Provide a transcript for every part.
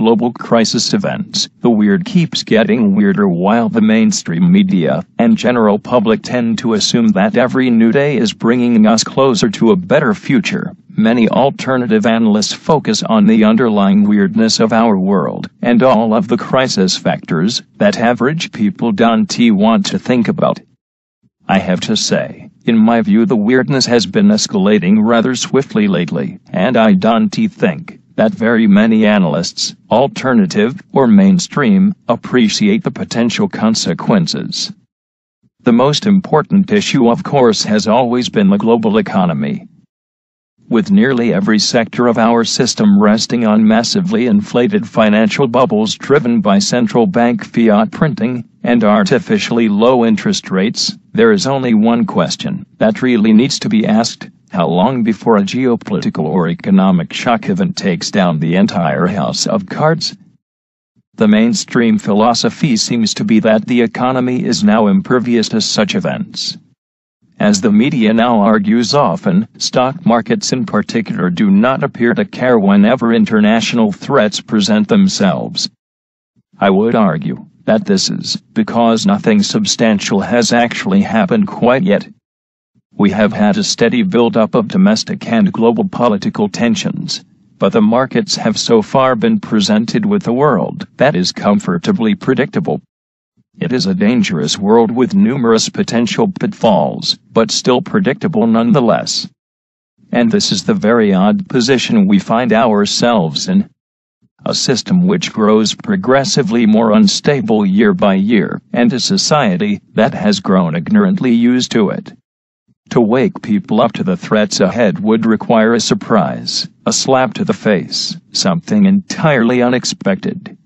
global crisis events, the weird keeps getting weirder, while the mainstream media and general public tend to assume that every new day is bringing us closer to a better future. Many alternative analysts focus on the underlying weirdness of our world, and all of the crisis factors that average people don't want to think about. I have to say, in my view, the weirdness has been escalating rather swiftly lately, and I don't think that very many analysts, alternative or mainstream, appreciate the potential consequences. The most important issue, of course, has always been the global economy. With nearly every sector of our system resting on massively inflated financial bubbles driven by central bank fiat printing and artificially low interest rates, there is only one question that really needs to be asked: how long before a geopolitical or economic shock event takes down the entire house of cards? The mainstream philosophy seems to be that the economy is now impervious to such events. As the media now argues often, stock markets in particular do not appear to care whenever international threats present themselves. I would argue that this is because nothing substantial has actually happened quite yet. We have had a steady buildup of domestic and global political tensions, but the markets have so far been presented with a world that is comfortably predictable. It is a dangerous world with numerous potential pitfalls, but still predictable nonetheless. And this is the very odd position we find ourselves in. A system which grows progressively more unstable year by year, and a society that has grown ignorantly used to it. To wake people up to the threats ahead would require a surprise, a slap to the face, something entirely unexpected.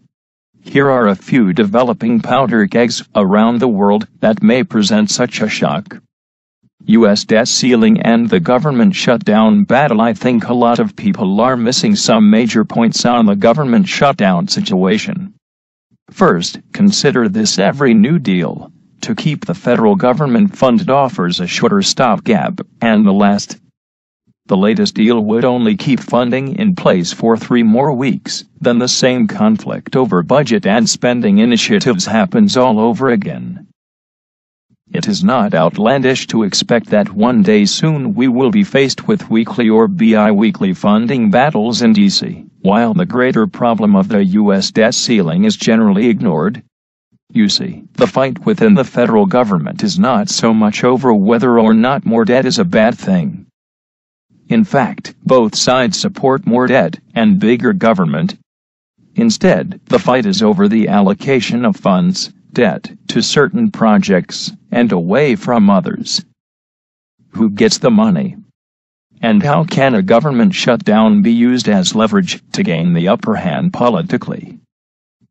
Here are a few developing powder kegs around the world that may present such a shock. U.S. debt ceiling and the government shutdown battle. I think a lot of people are missing some major points on the government shutdown situation. First, consider this: every New Deal, to keep the federal government funded, offers a shorter stopgap, and the latest deal would only keep funding in place for 3 more weeks, then the same conflict over budget and spending initiatives happens all over again. It is not outlandish to expect that one day soon we will be faced with weekly or bi-weekly funding battles in D.C., while the greater problem of the U.S. debt ceiling is generally ignored. You see, the fight within the federal government is not so much over whether or not more debt is a bad thing. In fact, both sides support more debt and bigger government. Instead, the fight is over the allocation of funds, debt, to certain projects, and away from others. Who gets the money? And how can a government shutdown be used as leverage to gain the upper hand politically?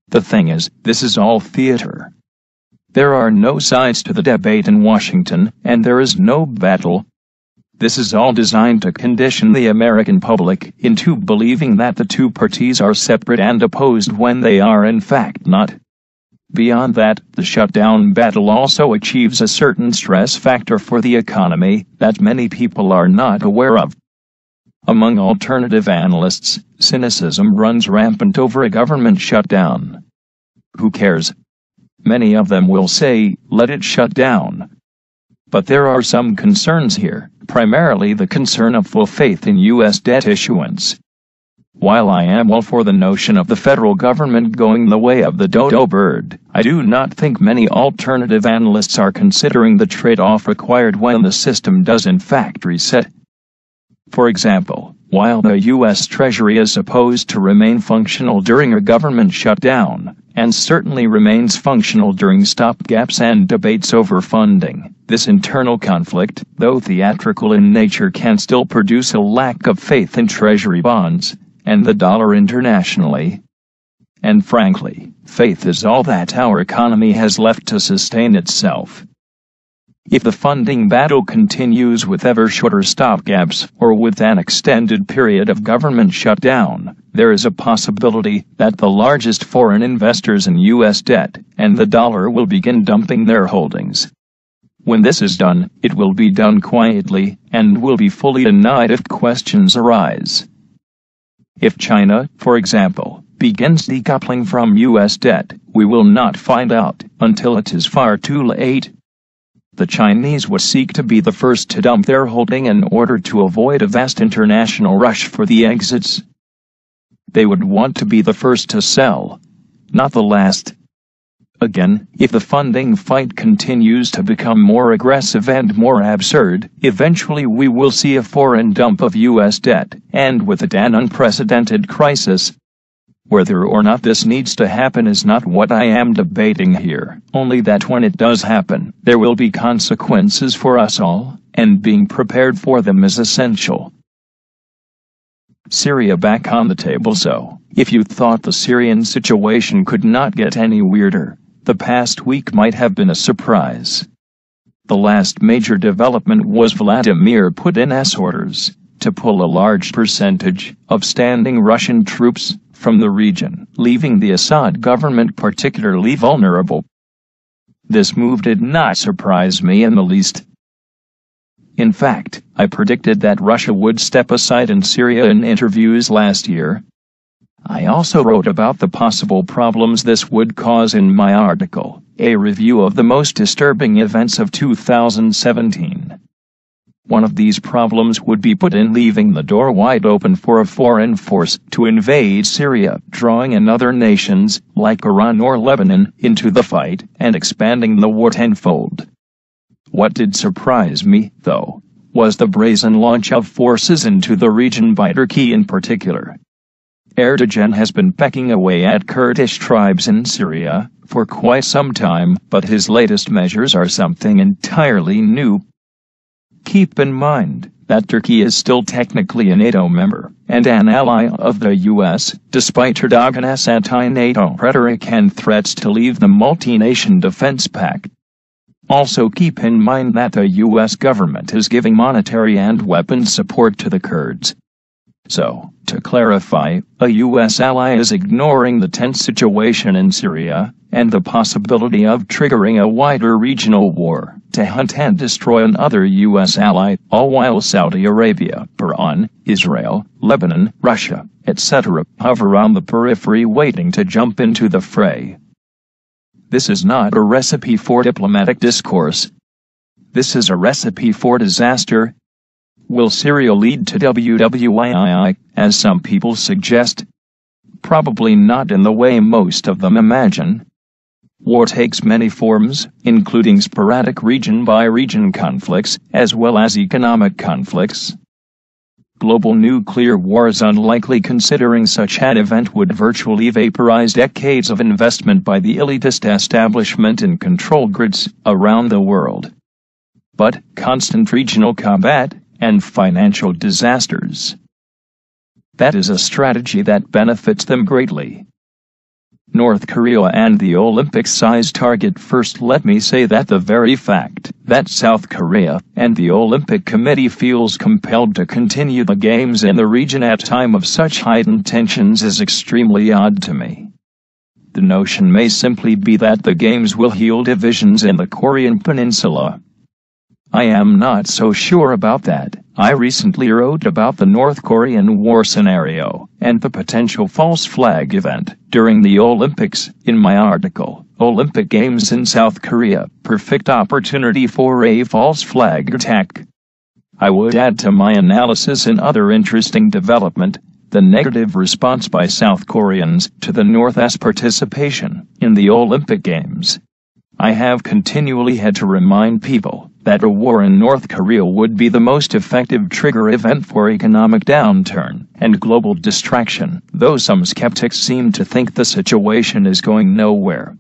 The thing is, this is all theater. There are no sides to the debate in Washington, and there is no battle. This is all designed to condition the American public into believing that the two parties are separate and opposed when they are in fact not. Beyond that, the shutdown battle also achieves a certain stress factor for the economy that many people are not aware of. Among alternative analysts, cynicism runs rampant over a government shutdown. Who cares? Many of them will say, let it shut down. But there are some concerns here, primarily the concern of full faith in U.S. debt issuance. While I am all for the notion of the federal government going the way of the dodo bird, I do not think many alternative analysts are considering the trade-off required when the system does in fact reset. For example, while the U.S. Treasury is supposed to remain functional during a government shutdown, and certainly remains functional during stopgaps and debates over funding, this internal conflict, though theatrical in nature, can still produce a lack of faith in Treasury bonds and the dollar internationally. And frankly, faith is all that our economy has left to sustain itself. If the funding battle continues with ever shorter stopgaps or with an extended period of government shutdown, there is a possibility that the largest foreign investors in U.S. debt and the dollar will begin dumping their holdings. When this is done, it will be done quietly and will be fully denied if questions arise. If China, for example, begins decoupling from U.S. debt, we will not find out until it is far too late. The Chinese would seek to be the first to dump their holding in order to avoid a vast international rush for the exits. They would want to be the first to sell, not the last. Again, if the funding fight continues to become more aggressive and more absurd, eventually we will see a foreign dump of U.S. debt, and with it an unprecedented crisis. Whether or not this needs to happen is not what I am debating here, only that when it does happen, there will be consequences for us all, and being prepared for them is essential. Syria back on the table. So, if you thought the Syrian situation could not get any weirder, the past week might have been a surprise. The last major development was Vladimir Putin's orders to pull a large percentage of standing Russian troops from the region, leaving the Assad government particularly vulnerable. This move did not surprise me in the least. In fact, I predicted that Russia would step aside in Syria in interviews last year. I also wrote about the possible problems this would cause in my article, A Review of the Most Disturbing Events of 2017. One of these problems would be Putin leaving the door wide open for a foreign force to invade Syria, drawing in other nations, like Iran or Lebanon, into the fight, and expanding the war tenfold. What did surprise me, though, was the brazen launch of forces into the region by Turkey in particular. Erdogan has been pecking away at Kurdish tribes in Syria for quite some time, but his latest measures are something entirely new. Keep in mind that Turkey is still technically a NATO member and an ally of the U.S., despite Erdogan's anti-NATO rhetoric and threats to leave the multi-nation defense pact. Also keep in mind that the U.S. government is giving monetary and weapons support to the Kurds. So, to clarify, a U.S. ally is ignoring the tense situation in Syria and the possibility of triggering a wider regional war to hunt and destroy another U.S. ally, all while Saudi Arabia, Iran, Israel, Lebanon, Russia, etc. hover on the periphery waiting to jump into the fray. This is not a recipe for diplomatic discourse. This is a recipe for disaster. Will Syria lead to WWII, as some people suggest? Probably not in the way most of them imagine. War takes many forms, including sporadic region-by-region conflicts, as well as economic conflicts. Global nuclear war is unlikely, considering such an event would virtually vaporize decades of investment by the elitist establishment in control grids around the world. But constant regional combat and financial disasters, that is a strategy that benefits them greatly. North Korea and the Olympic-sized target. First, let me say that the very fact that South Korea and the Olympic Committee feels compelled to continue the games in the region at a time of such heightened tensions is extremely odd to me. The notion may simply be that the games will heal divisions in the Korean peninsula. I am not so sure about that. I recently wrote about the North Korean war scenario and the potential false flag event during the Olympics in my article, Olympic Games in South Korea, Perfect Opportunity for a False Flag Attack. I would add to my analysis another interesting development, the negative response by South Koreans to the North's participation in the Olympic Games. I have continually had to remind people that a war in North Korea would be the most effective trigger event for economic downturn and global distraction, though some skeptics seem to think the situation is going nowhere.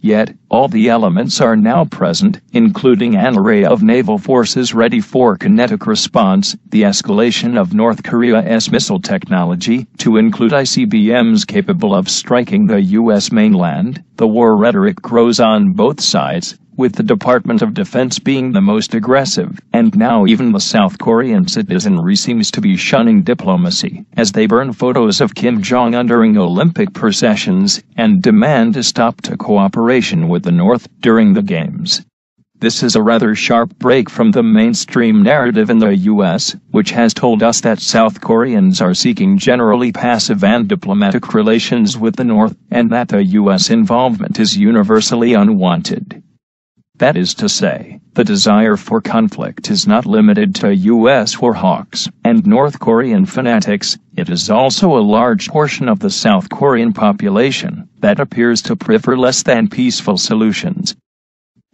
Yet, all the elements are now present, including an array of naval forces ready for kinetic response, the escalation of North Korea's missile technology, to include ICBMs capable of striking the U.S. mainland. The war rhetoric grows on both sides, with the Department of Defense being the most aggressive, and now even the South Korean citizenry seems to be shunning diplomacy, as they burn photos of Kim Jong-un during Olympic processions and demand a stop to cooperation with the North during the Games. This is a rather sharp break from the mainstream narrative in the U.S., which has told us that South Koreans are seeking generally passive and diplomatic relations with the North, and that the U.S. involvement is universally unwanted. That is to say, the desire for conflict is not limited to U.S. warhawks and North Korean fanatics, it is also a large portion of the South Korean population that appears to prefer less than peaceful solutions.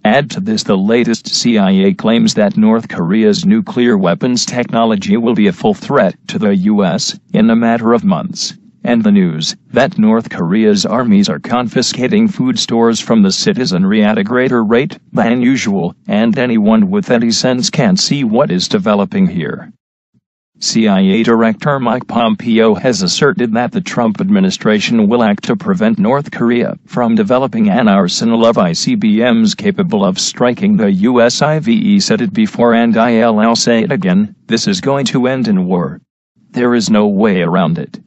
Add to this the latest CIA claims that North Korea's nuclear weapons technology will be a full threat to the U.S. in a matter of months, and the news that North Korea's armies are confiscating food stores from the citizenry at a greater rate than usual, and anyone with any sense can see what is developing here. CIA Director Mike Pompeo has asserted that the Trump administration will act to prevent North Korea from developing an arsenal of ICBMs capable of striking the U.S. I've said it before and I'll say it again, this is going to end in war. There is no way around it.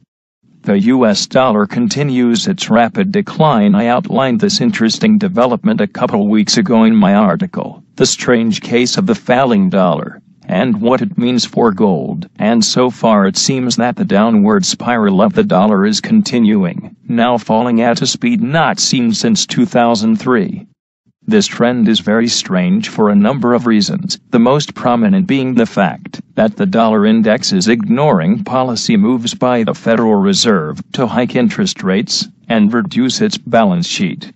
The U.S. dollar continues its rapid decline. I outlined this interesting development a couple weeks ago in my article, The Strange Case of the Falling Dollar, and what it means for gold. And so far it seems that the downward spiral of the dollar is continuing, now falling at a speed not seen since 2003. This trend is very strange for a number of reasons, the most prominent being the fact that the dollar index is ignoring policy moves by the Federal Reserve to hike interest rates and reduce its balance sheet.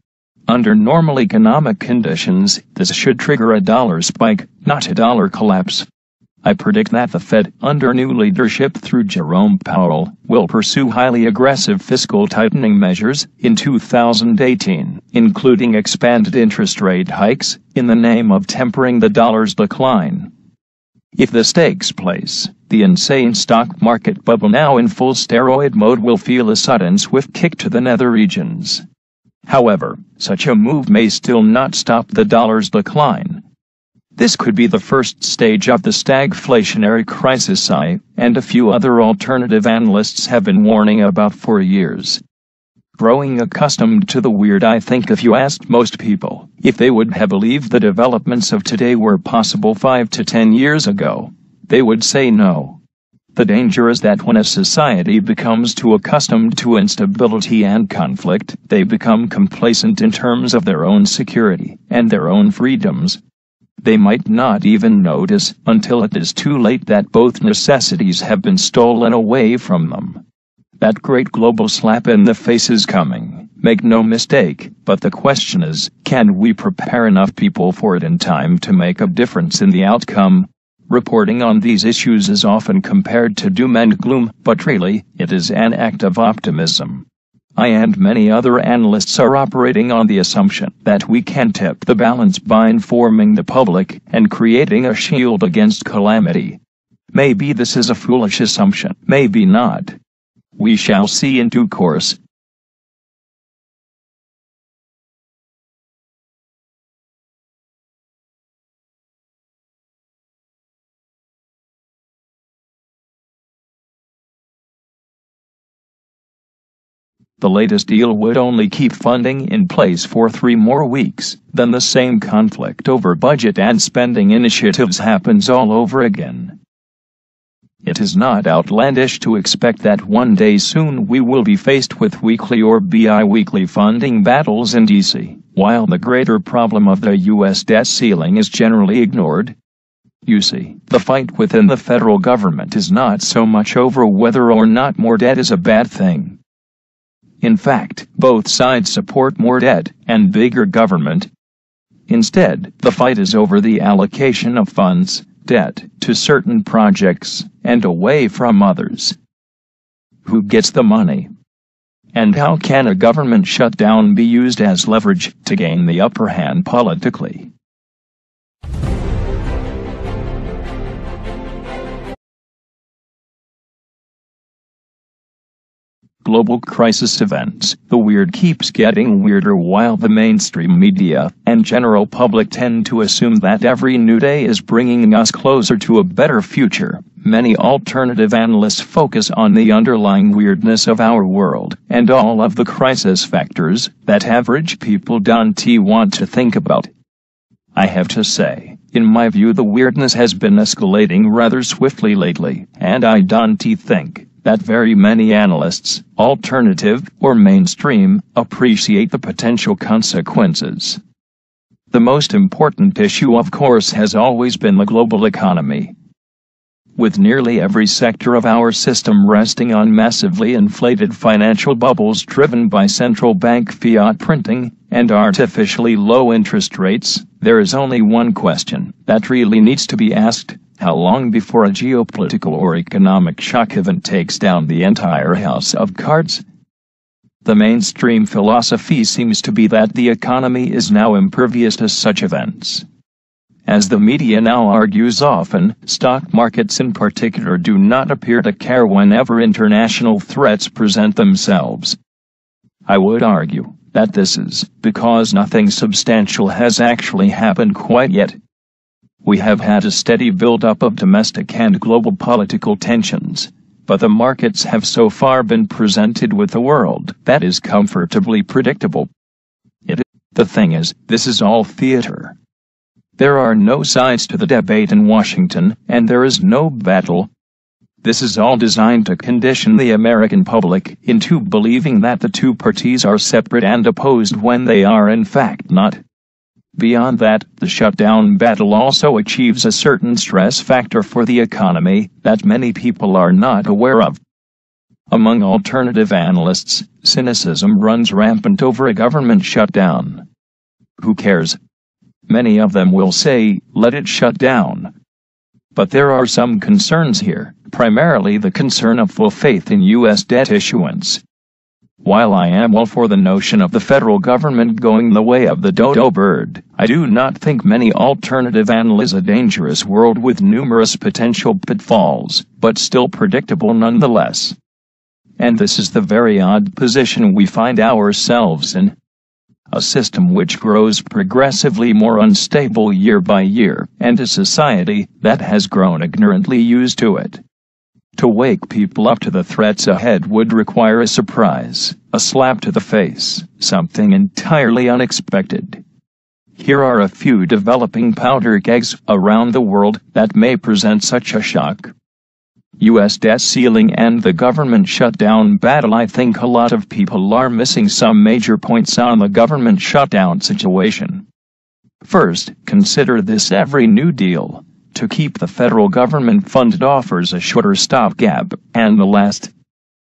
Under normal economic conditions, this should trigger a dollar spike, not a dollar collapse. I predict that the Fed, under new leadership through Jerome Powell, will pursue highly aggressive fiscal tightening measures in 2018, including expanded interest rate hikes, in the name of tempering the dollar's decline. If this takes place, the insane stock market bubble now in full steroid mode will feel a sudden swift kick to the nether regions. However, such a move may still not stop the dollar's decline. This could be the first stage of the stagflationary crisis I and a few other alternative analysts have been warning about for years. Growing accustomed to the weird, I think if you asked most people if they would have believed the developments of today were possible 5 to 10 years ago, they would say no. The danger is that when a society becomes too accustomed to instability and conflict, they become complacent in terms of their own security and their own freedoms. They might not even notice, until it is too late, that both necessities have been stolen away from them. That great global slap in the face is coming, make no mistake, but the question is, can we prepare enough people for it in time to make a difference in the outcome? Reporting on these issues is often compared to doom and gloom, but really, it is an act of optimism. I and many other analysts are operating on the assumption that we can tip the balance by informing the public and creating a shield against calamity. Maybe this is a foolish assumption, maybe not. We shall see in due course. The latest deal would only keep funding in place for 3 more weeks, then the same conflict over budget and spending initiatives happens all over again. It is not outlandish to expect that one day soon we will be faced with weekly or bi-weekly funding battles in D.C., while the greater problem of the U.S. debt ceiling is generally ignored. You see, the fight within the federal government is not so much over whether or not more debt is a bad thing. In fact, both sides support more debt and bigger government. Instead, the fight is over the allocation of funds, debt, to certain projects, and away from others. Who gets the money? And how can a government shutdown be used as leverage to gain the upper hand politically? Global crisis events. The weird keeps getting weirder while the mainstream media and general public tend to assume that every new day is bringing us closer to a better future. Many alternative analysts focus on the underlying weirdness of our world and all of the crisis factors that average people don't want to think about. I have to say, in my view, the weirdness has been escalating rather swiftly lately, and I don't think that very many analysts, alternative or mainstream, appreciate the potential consequences. The most important issue, of course, has always been the global economy. With nearly every sector of our system resting on massively inflated financial bubbles driven by central bank fiat printing and artificially low interest rates, there is only one question that really needs to be asked: how long before a geopolitical or economic shock event takes down the entire house of cards? The mainstream philosophy seems to be that the economy is now impervious to such events. As the media now argues often, stock markets in particular do not appear to care whenever international threats present themselves. I would argue that this is because nothing substantial has actually happened quite yet. We have had a steady build-up of domestic and global political tensions, but the markets have so far been presented with a world that is comfortably predictable. The thing is, this is all theater. There are no sides to the debate in Washington, and there is no battle. This is all designed to condition the American public into believing that the two parties are separate and opposed when they are in fact not. Beyond that, the shutdown battle also achieves a certain stress factor for the economy that many people are not aware of. Among alternative analysts, cynicism runs rampant over a government shutdown. Who cares? Many of them will say, let it shut down. But there are some concerns here, primarily the concern of full faith in U.S. debt issuance. While I am all for the notion of the federal government going the way of the dodo bird, I do not think many alternative analysts see a dangerous world with numerous potential pitfalls, but still predictable nonetheless. And this is the very odd position we find ourselves in. A system which grows progressively more unstable year by year, and a society that has grown ignorantly used to it. To wake people up to the threats ahead would require a surprise, a slap to the face, something entirely unexpected. Here are a few developing powder kegs around the world that may present such a shock. U.S. debt ceiling and the government shutdown battle. I think a lot of people are missing some major points on the government shutdown situation. First, consider this: every New Deal, to keep the federal government funded, offers a shorter stopgap, and the last